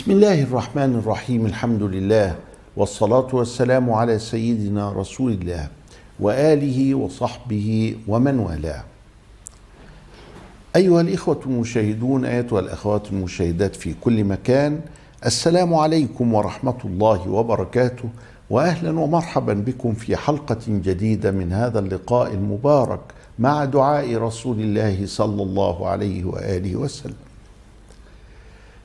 بسم الله الرحمن الرحيم. الحمد لله والصلاة والسلام على سيدنا رسول الله وآله وصحبه ومن والاه. أيها الإخوة المشاهدون، أيتها الأخوات المشاهدات في كل مكان، السلام عليكم ورحمة الله وبركاته، وأهلا ومرحبا بكم في حلقة جديدة من هذا اللقاء المبارك مع دعاء رسول الله صلى الله عليه وآله وسلم.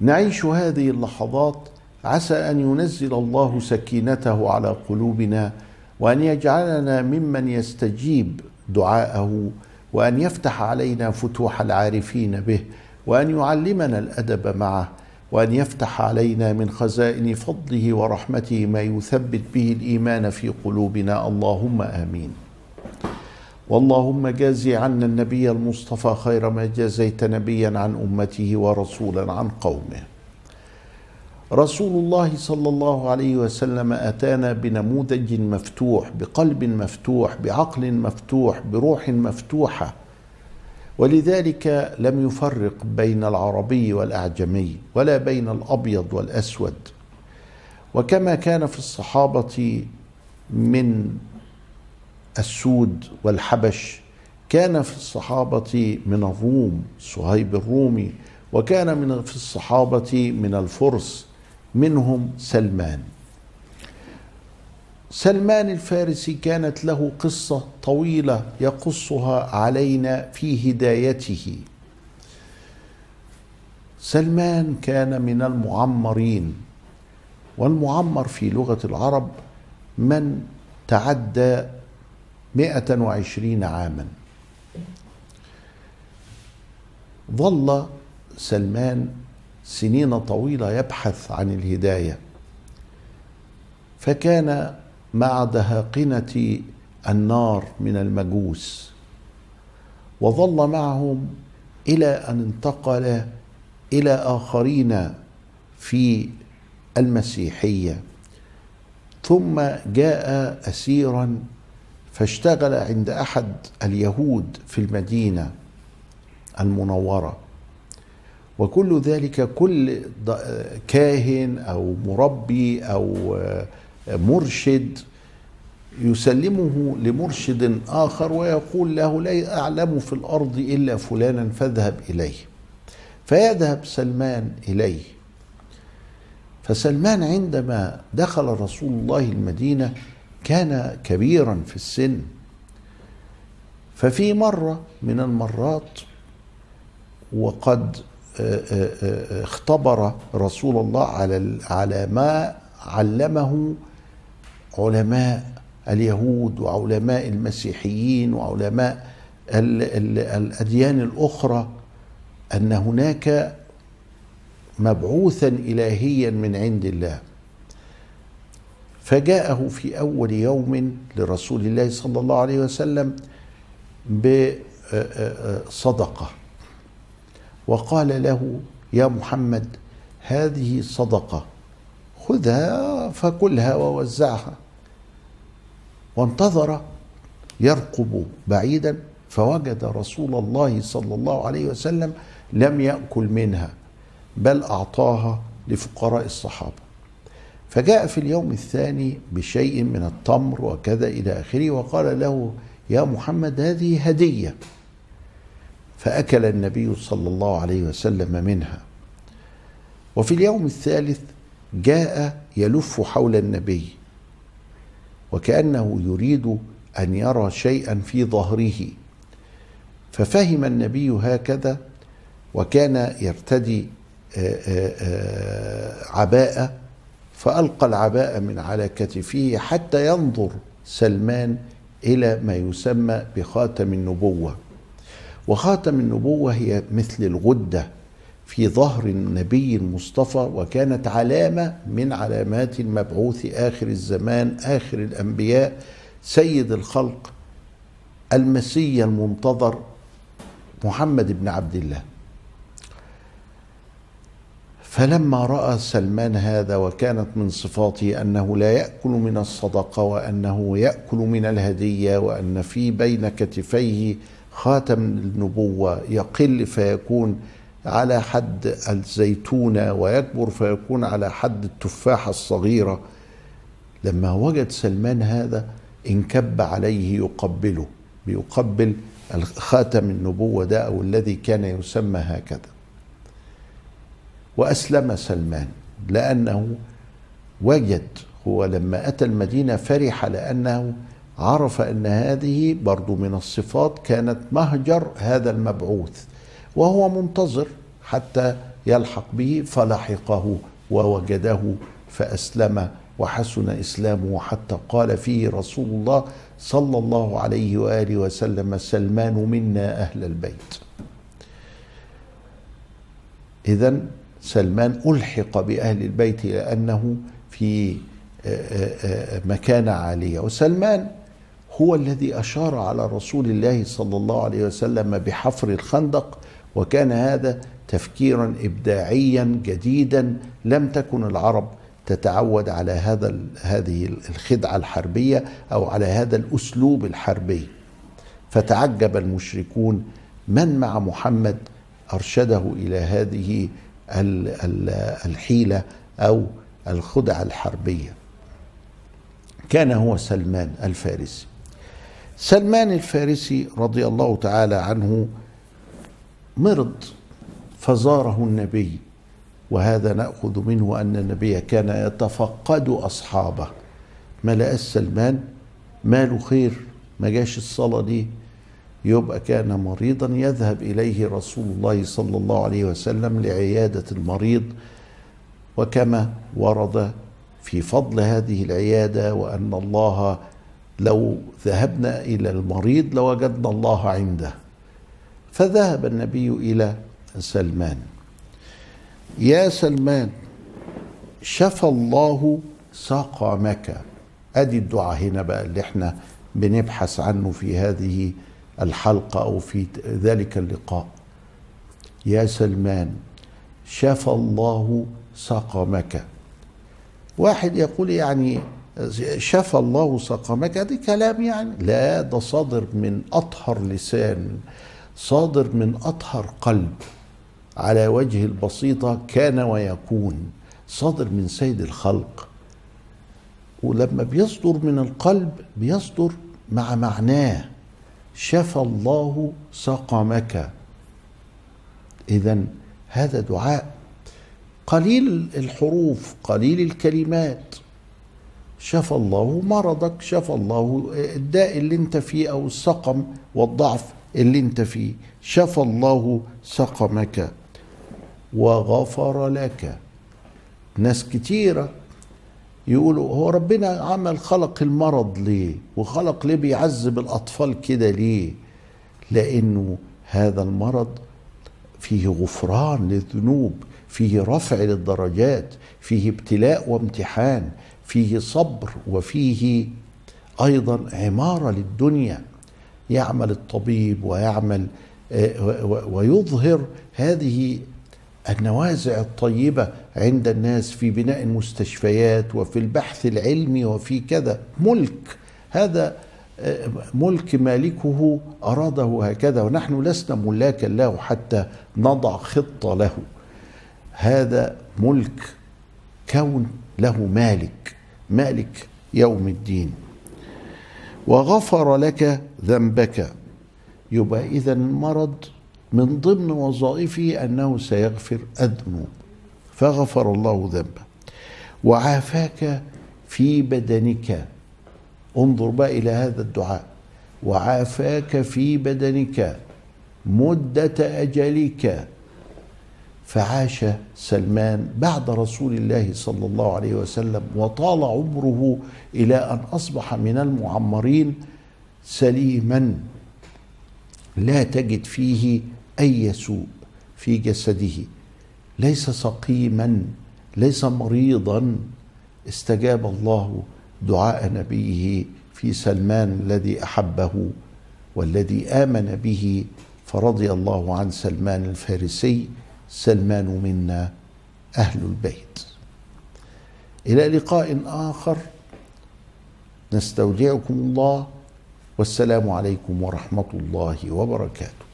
نعيش هذه اللحظات، عسى أن ينزل الله سكينته على قلوبنا، وأن يجعلنا ممن يستجيب دعاءه، وأن يفتح علينا فتوح العارفين به، وأن يعلمنا الأدب معه، وأن يفتح علينا من خزائن فضله ورحمته ما يثبت به الإيمان في قلوبنا، اللهم آمين. واللهم جازي عنا النبي المصطفى خير ما جازيت نبيا عن أمته ورسولا عن قومه. رسول الله صلى الله عليه وسلم أتانا بنموذج مفتوح، بقلب مفتوح، بعقل مفتوح، بروح مفتوحة، ولذلك لم يفرق بين العربي والأعجمي ولا بين الأبيض والأسود. وكما كان في الصحابة من السود والحبش، كان في الصحابة من الروم صهيب الرومي، وكان في الصحابة من الفرس منهم سلمان الفارسي. كانت له قصة طويلة يقصها علينا في هدايته. سلمان كان من المعمرين، والمعمر في لغة العرب من تعدى 120 عاما. ظل سلمان سنين طويلة يبحث عن الهداية، فكان مع دهاقنة النار من المجوس، وظل معهم إلى أن انتقل إلى آخرين في المسيحية، ثم جاء أسيرا فاشتغل عند أحد اليهود في المدينة المنورة. وكل ذلك، كل كاهن أو مربي أو مرشد يسلمه لمرشد آخر ويقول له: لا أعلم في الأرض إلا فلانا فاذهب إليه. فيذهب سلمان إليه. فسلمان عندما دخل رسول الله المدينة كان كبيرا في السن. ففي مرة من المرات وقد اختبر رسول الله على ما علمه علماء اليهود وعلماء المسيحيين وعلماء الأديان الأخرى، أن هناك مبعوثا إلهيا من عند الله. فجاءه في أول يوم لرسول الله صلى الله عليه وسلم بصدقة، وقال له: يا محمد، هذه صدقة، خذها فكلها ووزعها. وانتظر يرقب بعيدا، فوجد رسول الله صلى الله عليه وسلم لم يأكل منها، بل أعطاها لفقراء الصحابة. فجاء في اليوم الثاني بشيء من التمر وكذا إلى آخره، وقال له: يا محمد، هذه هدية. فأكل النبي صلى الله عليه وسلم منها. وفي اليوم الثالث جاء يلف حول النبي، وكأنه يريد أن يرى شيئا في ظهره، ففهم النبي هكذا، وكان يرتدي عباءة، فألقى العباءة من على كتفه حتى ينظر سلمان إلى ما يسمى بخاتم النبوة. وخاتم النبوة هي مثل الغدة في ظهر النبي المصطفى، وكانت علامة من علامات المبعوث آخر الزمان، آخر الأنبياء، سيد الخلق، المسيح المنتظر، محمد بن عبد الله. فلما رأى سلمان هذا، وكانت من صفاته أنه لا يأكل من الصدقة، وأنه يأكل من الهدية، وأن في بين كتفيه خاتم النبوة يقل فيكون على حد الزيتونة ويكبر فيكون على حد التفاحة الصغيرة. لما وجد سلمان هذا انكب عليه يقبله، بيقبل خاتم النبوة ده أو الذي كان يسمى هكذا. وأسلم سلمان لأنه وجد، هو لما أتى المدينة فرح لأنه عرف أن هذه برضو من الصفات كانت مهجر هذا المبعوث، وهو منتظر حتى يلحق به، فلحقه ووجده فأسلم وحسن إسلامه، حتى قال فيه رسول الله صلى الله عليه وآله وسلم: سلمان منا أهل البيت. إذن سلمان ألحق بأهل البيت لأنه في مكانة عالية. وسلمان هو الذي أشار على رسول الله صلى الله عليه وسلم بحفر الخندق، وكان هذا تفكيرا إبداعيا جديدا، لم تكن العرب تتعود على هذه الخدعة الحربية أو على هذا الأسلوب الحربي. فتعجب المشركون من مع محمد أرشده إلى هذه الحيلة أو الخدعة الحربية. كان هو سلمان الفارسي. سلمان الفارسي رضي الله تعالى عنه مرض فزاره النبي، وهذا نأخذ منه أن النبي كان يتفقد أصحابه. ما لقاش سلمان ماله خير، ما جاش الصلاة دي، يبقى كان مريضا، يذهب إليه رسول الله صلى الله عليه وسلم لعيادة المريض. وكما ورد في فضل هذه العيادة وأن الله لو ذهبنا إلى المريض لوجدنا الله عنده، فذهب النبي إلى سلمان: يا سلمان شفى الله سقمك. أدي الدعاء هنا بقى اللي احنا بنبحث عنه في هذه الحلقة أو في ذلك اللقاء. يا سلمان شفى الله سقمك. واحد يقول يعني شفى الله سقمك دي كلام يعني؟ لا، ده صادر من أطهر لسان، صادر من أطهر قلب على وجه البسيطة كان ويكون، صادر من سيد الخلق. ولما بيصدر من القلب بيصدر مع معناه. شفى الله سقمك. إذن هذا دعاء قليل الحروف، قليل الكلمات. شفى الله مرضك، شفى الله الداء اللي انت فيه أو السقم والضعف اللي انت فيه. شفى الله سقمك وغفر لك. ناس كتيرة يقولوا هو ربنا عمل خلق المرض ليه؟ وخلق ليه بيعذب الأطفال كده ليه؟ لأنه هذا المرض فيه غفران للذنوب، فيه رفع للدرجات، فيه ابتلاء وامتحان، فيه صبر، وفيه أيضا عمارة للدنيا. يعمل الطبيب ويعمل ويظهر هذه النوازع الطيبة عند الناس في بناء المستشفيات وفي البحث العلمي وفي كذا. ملك، هذا ملك مالكه أراده هكذا، ونحن لسنا ملاكا له حتى نضع خطة له. هذا ملك، كون له مالك، مالك يوم الدين. وغفر لك ذنبك. يبقى إذا المرض من ضمن وظائفه أنه سيغفر الذنوب، فغفر الله ذنبه. وعافاك في بدنك. انظر بقى إلى هذا الدعاء: وعافاك في بدنك مدة أجلك. فعاش سلمان بعد رسول الله صلى الله عليه وسلم وطال عمره إلى أن أصبح من المعمرين سليما، لا تجد فيه أي سوء في جسده، ليس سقيما، ليس مريضا. استجاب الله دعاء نبيه في سلمان الذي أحبه والذي آمن به، فرضي الله عن سلمان الفارسي. سلمان منا أهل البيت. إلى لقاء آخر، نستودعكم الله، والسلام عليكم ورحمة الله وبركاته.